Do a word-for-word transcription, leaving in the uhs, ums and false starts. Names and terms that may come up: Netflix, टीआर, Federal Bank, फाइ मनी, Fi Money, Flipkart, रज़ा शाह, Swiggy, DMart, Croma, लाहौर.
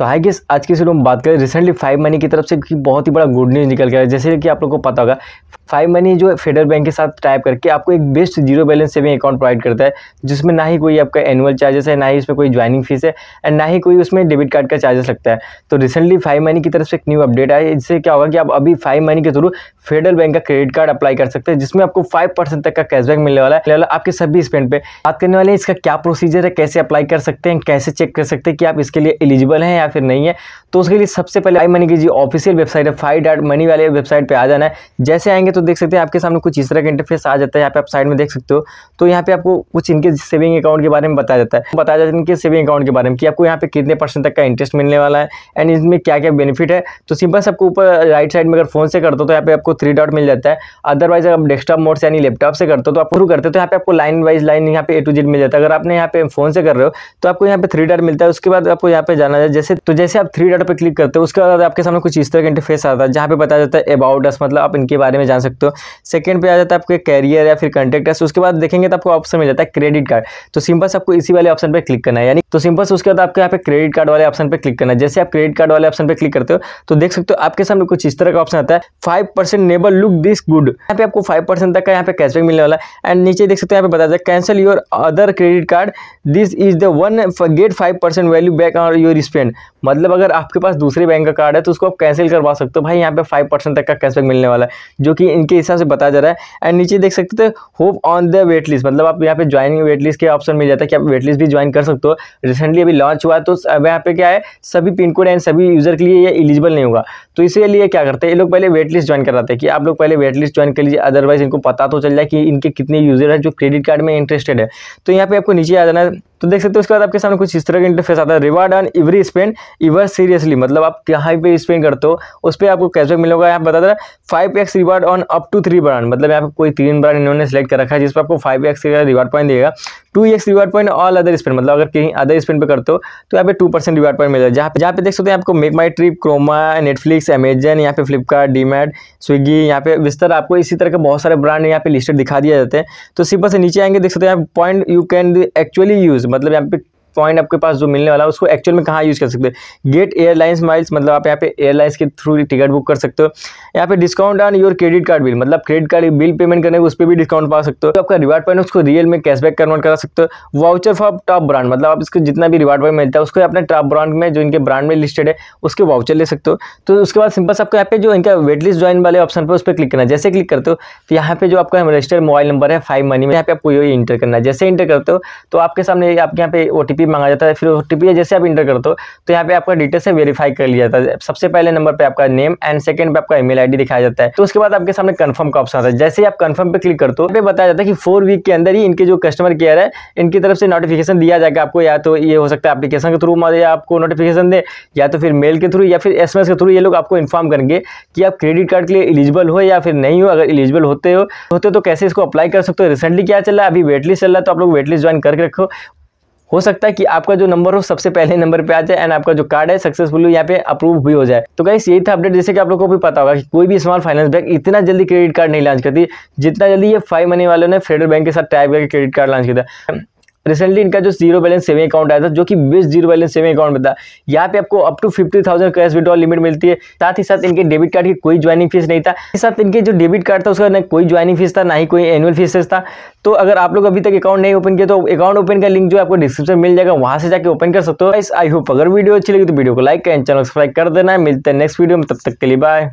तो high guess आज की वीडियो में बात करें रिसेंटली फाइव मनी की तरफ से बहुत ही बड़ा गुड न्यूज़ निकल गया है। जैसे कि आप लोगों को पता होगा फाइव मनी जो फेडरल बैंक के साथ टाइप करके आपको एक best zero balance saving account provide करता है, जिसमें ना ही कोई आपका एनुअल चार्जेस है, ना ही उसमें कोई ज्वाइनिंग फीस है एंड ना ही कोई उसमें डेबिट कार्ड का चार्जेस लगता है। तो रिसेंटली फाइव मनी की तरफ से एक न्यू अपडेट आई, इससे क्या होगा कि आप अभी फाइव मनी के थ्रू फेडरल बैंक का क्रेडिट कार्ड अप्लाई कर सकते हैं, जिसमें आपको फाइव परसेंट तक का कैशबैक मिलने वाला है आपके सभी स्पेंड पर। बात करने वाले इसका क्या प्रोसीजर है, कैसे अप्लाई कर सकते हैं, कैसे चेक कर सकते हैं कि आप इसके लिए एलिजिबल हैं फिर नहीं है। तो उसके लिए सबसे पहले फाइ मनी की जी ऑफिशियल वेबसाइट है फाइ डॉट मनी वाले वेबसाइट पे आ जाना है। जैसे आएंगे तो देख सकते हैं आपके सामने कुछ इस तरह का इंटरफेस आ जाता है, यहाँ पे आप साइड में देख सकते हो। तो यहाँ पे आपको कुछ इनके सेविंग अकाउंट के बारे में बताया जाता है बताया जाता है इनके सेविंग अकाउंट के बारे में कि आपको यहाँ पे कितने परसेंट तक का इंटरेस्ट मिलने वाला है एंड इसमें क्या क्या बेनिफिट है। तो सिंपल से आपको ऊपर राइट साइड में अगर फोन से करते हो तो यहाँ पे आपको थ्री डॉट मिल जाता है, अदरवाइज अगर आप डेस्कटॉप मोड से यानी लैपटॉप से करते हो तो आप शुरू करते हो तो यहाँ पे आपको लाइन वाइज लाइन यहाँ पे ए टू जेड मिल जाता है। अगर आपने यहाँ पे फोन से कर रहे हो तो आपको यहाँ पे थ्री डॉट मिलता है, उसके बाद आपको यहाँ पे जाना है। जैसे तो जैसे आप थ्री डॉट पर क्लिक करते हो उसके बाद आपके सामने कुछ इस तरह का इंटरफेस आता है, जहाँ पे बताया जाता है अबाउट अस, मतलब आप इनके बारे में जान सकते हो। सेकंड पे आ जाता है आपके कैरियर या फिर कॉन्टैक्ट अस। उसके बाद देखेंगे तो आपको ऑप्शन मिल जाता है क्रेडिट कार्ड, तो सिंपल से आपको इसी वाले ऑप्शन पर क्लिक करना है यानी तो सिंपल से उसके बाद आपको यहाँ पे क्रेडिट कार्ड वाले ऑप्शन पर क्लिक करना है। जैसे आप क्रेडिट कार्ड वाले ऑप्शन पर क्लिक करते हो तो देख सकते हो आपके सामने कुछ इस तरह का ऑप्शन आता है five percent neighbour look this good, यहाँ पे आपको फाइव परसेंट तक का यहाँ पे कैशबैक मिलने वाला है। एंड नीचे देख सकते हो यहाँ पे बताया जाता है cancel your other credit card, this is the one get five percent value back on your spend, मतलब अगर आपके पास दूसरे बैंक का कार्ड है तो उसको आप कैंसिल करवा सकते हो। भाई यहाँ पे फाइव परसेंट तक का कैशबैक मिलने वाला है जो कि इनके हिसाब से बताया जा रहा है। एंड नीचे देख सकते हो hop on the wait list, मतलब आप यहाँ पे ज्वाइनिंग वेट लिस्ट के ऑप्शन मिल जाता है कि आप वेट लिस्ट भी ज्वाइन कर सकते हो। रिसेंटली अभी लॉन्च हुआ है तो यहाँ पे क्या है सभी पिन कोड एंड सभी यूजर के लिए ये एलिजिबल नहीं होगा, तो इसीलिए क्या करते हैं ये लोग पहले वेट लिस्ट ज्वाइन कराते हैं कि आप लोग पहले वेट लिस्ट ज्वाइन कर लीजिए, अदरवाइज इनको पता तो चल जाए कि इनके कितने यूजर हैं जो क्रेडिट कार्ड में इंटरेस्टेड है। तो यहाँ पे आपको नीचे आ जाना है तो देख सकते हो उसके बाद आपके सामने कुछ इस तरह का इंटरफेस आता है reward on every spend ever seriously, मतलब आप कहाँ पे स्पेंड करते हो उस पर आपको कैशबैक मिलेगा। यहाँ बता देना five X reward on up to three brand, मतलब यहाँ पे कोई तीन ब्रांड इन्होंने सेलेक्ट कर रखा है जिस पर आपको फाइव एक्स का रिवार्ड पॉइंट देगा, two X reward point all other spend, मतलब अगर कहीं अदर स्पेंड पे करते हो तो यहाँ पे टू परसेंट रिवार्ड पॉइंट मिलेगा। जहाँ पे जहाँ पे देख सकते हैं आपको मेक माई ट्रिप, क्रोमा, नेटफ्लिक्स, अमेजन, यहाँ पे फ्लिपकार्ट, डीमार्ट, स्विगी, यहाँ पे विस्तार, आपको इसी तरह के बहुत सारे ब्रांड यहाँ पे लिस्टेड दिखा दिया जाते हैं। तो सिंपल से नीचे आएंगे देख सकते हैं point you can actually use, मतलब यहाँ पे पॉइंट आपके पास जो मिलने वाला है उसको एक्चुअल में कहाँ यूज़ कर सकते हो। गेट एयरलाइंस माइल्स, मतलब आप यहाँ पे एयरलाइंस के थ्रू टिकट बुक कर सकते हो। यहाँ पे discount on your credit card bill, मतलब क्रेडिट कार्ड बिल पेमेंट करने को उस पर भी डिस्काउंट पा सकते हो। तो आपका रिवार्ड पॉइंट उसको रियल में कैशबैक कन्वर्ट करा सकते हो। वाउचर फॉर टॉप ब्रांड, मतलब आप इसको जितना भी रिवार्ड पॉइंट मिलता है उसको अपने टॉप ब्रांड में जो इनके ब्रांड में लिस्टेड है उसके वाउचर ले सकते हो। तो उसके बाद सिंपल से आपको यहाँ पे जो इनका वेट लिस्ट ज्वाइन वाले ऑप्शन पर उस पर क्लिक करना है। जैसे क्लिक करते हो तो यहाँ पे जो आपका रजिस्टर्ड मोबाइल नंबर है फाइव मनी में यहाँ पे आपको ये इंटर करना है। जैसे इंटर करते हो तो आपके सामने आपके यहाँ पे ओटीपी मांगा जाता है, फिर ओटीपी जैसे आप इंटर करते हो तो यहाँ पे आपका डिटेल से वेरीफाई कर लिया जाता है। सबसे पहले नंबर पे आपका नेम एंड सेकंड पे आपका ईमेल आईडी दिखाया जाता है। तो उसके बाद आपके सामने कंफर्म का ऑप्शन आता है। जैसे ही आप कंफर्म पे क्लिक करते हो पे बताया जाता है कि फोर वीक के अंदर ही इनके जो कस्टमर केयर है इनकी तरफ से नोटिफिकेशन दिया जाएगा आपको, या तो ये हो सकता है एप्लीकेशन के थ्रू आपको नोटिफिकेशन दे, या तो फिर मेल के थ्रू या फिर एसएमएस के थ्रू ये लोग आपको इन्फॉर्म करेंगे कि आप क्रेडिट कार्ड के लिए एलिजिबल हो या फिर नहीं हो। अगर एलिजिबल होते हो होते तो कैसे इसको अप्लाई कर सकते हो। रिसेंटली क्या चल रहा है, अभी वेटलिस्ट चल रहा है तो आप लोग वेटलिस्ट ज्वाइन करके रखो, हो सकता है कि आपका जो नंबर हो सबसे पहले नंबर पे आ जाए एंड आपका जो कार्ड है सक्सेसफुली यहाँ पे अप्रूव भी हो जाए। तो गाइस यही था अपडेट। जैसे कि आप लोगों को भी पता होगा कि कोई भी स्मॉल फाइनेंस बैंक इतना जल्दी क्रेडिट कार्ड नहीं लॉन्च करती जितना जल्दी ये फाइव मनी वालों ने फेडरल बैंक के साथ टाइप करके क्रेडिट कार्ड लॉन्च किया था। रिसेंटली इनका जो जीरो बैलेंस सेविंग अकाउंट आया था जो कि best zero balance saving account में था, यहाँ पे आपको up to fifty thousand cash withdrawal limit मिलती है। साथ ही साथ इनके डेबिट कार्ड की कोई ज्वाइनिंग फीस नहीं था, साथ इनके जो डेबिट कार्ड था उसका ना कोई ज्वाइनिंग फीस था ना ही कोई एनुअल फीसेस था। तो अगर आप लोग अभी तक अकाउंट नहीं ओपन किया तो अकाउंट ओपन का लिंक जो आपको डिस्क्रिप्शन मिल जाएगा वहाँ से जाकर ओपन कर सकते हो। आई होप अगर वीडियो अच्छी लगी तो वीडियो को लाइक एंड चैनल सब्सक्राइब कर देना। मिलते हैं नेक्स्ट वीडियो में, तब तक के लिए बाय।